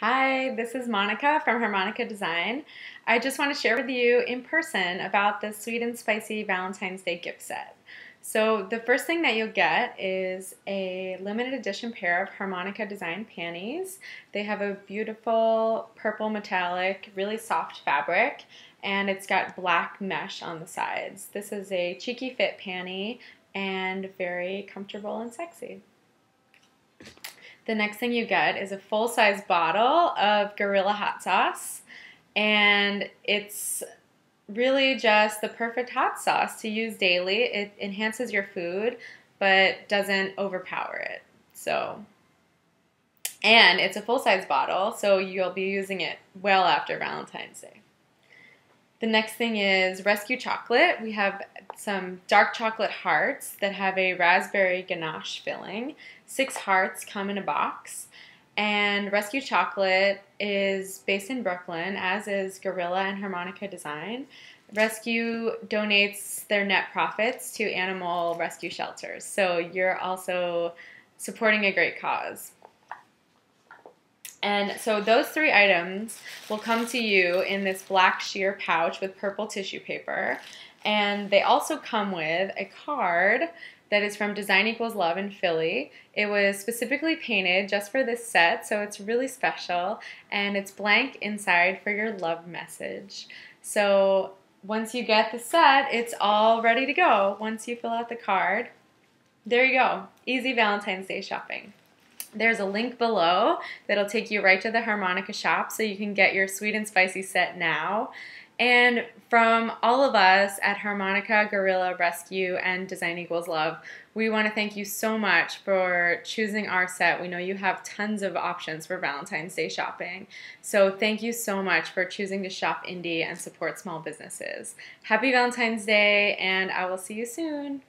Hi, this is Monica from Harmonica Design. I just want to share with you in person about this sweet and spicy Valentine's Day gift set. So the first thing that you'll get is a limited edition pair of Harmonica Design panties. They have a beautiful purple metallic, really soft fabric, and it's got black mesh on the sides. This is a cheeky fit panty and very comfortable and sexy. The next thing you get is a full-size bottle of Guerrilla Hot Sauce, and it's really just the perfect hot sauce to use daily. It enhances your food, but doesn't overpower it. And it's a full-size bottle, so you'll be using it well after Valentine's Day. The next thing is Rescue Chocolate. We have some dark chocolate hearts that have a raspberry ganache filling. 6 hearts come in a box. And Rescue Chocolate is based in Brooklyn, as is Guerrilla and Harmonica Design. Rescue donates their net profits to animal rescue shelters, so you're also supporting a great cause. And so those 3 items will come to you in this black sheer pouch with purple tissue paper. And they also come with a card that is from Design Equals Love in Philly. It was specifically painted just for this set, so it's really special. And it's blank inside for your love message. So once you get the set, it's all ready to go. Once you fill out the card, there you go. Easy Valentine's Day shopping. There's a link below that'll take you right to the Harmonica shop so you can get your sweet and spicy set now. And from all of us at Harmonica, Guerrilla, Rescue, and Design Equals Love, we want to thank you so much for choosing our set. We know you have tons of options for Valentine's Day shopping. So thank you so much for choosing to shop indie and support small businesses. Happy Valentine's Day, and I will see you soon.